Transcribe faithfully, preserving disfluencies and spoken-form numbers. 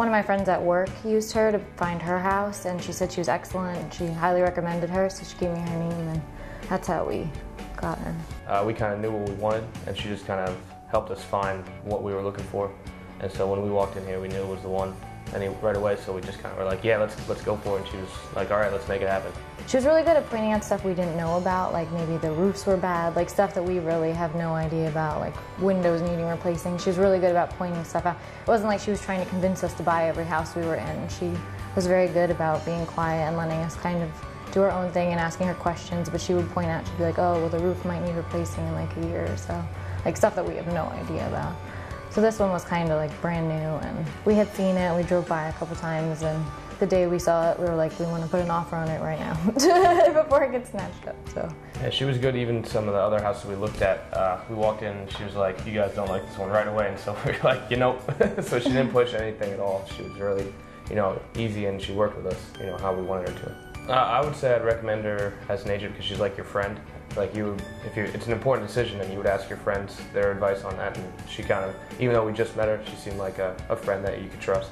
One of my friends at work used her to find her house, and she said she was excellent. She highly recommended her, so she gave me her name, and that's how we got her. Uh, we kind of knew what we wanted, and she just kind of helped us find what we were looking for. And so when we walked in here, we knew it was the one and right away, so we just kind of were like, yeah, let's, let's go for it. And she was like, all right, let's make it happen. She was really good at pointing out stuff we didn't know about, like maybe the roofs were bad, like stuff that we really have no idea about, like windows needing replacing. She was really good about pointing stuff out. It wasn't like she was trying to convince us to buy every house we were in. She was very good about being quiet and letting us kind of do our own thing and asking her questions, but she would point out, she'd be like, oh, well, the roof might need replacing in like a year or so, like stuff that we have no idea about. So this one was kind of like brand new, and we had seen it, we drove by a couple times, and the day we saw it, we were like, we want to put an offer on it right now before it gets snatched up, so. Yeah, she was good, even some of the other houses we looked at. Uh, we walked in, and she was like, you guys don't like this one right away, and so we were like, you know, so she didn't push anything at all. She was really, you know, easy, and she worked with us, you know, how we wanted her to. Uh, I would say I'd recommend her as an agent because she's like your friend. Like you, if you, it's an important decision, and you would ask your friends their advice on that, and she kind of, even though we just met her, she seemed like a, a friend that you could trust.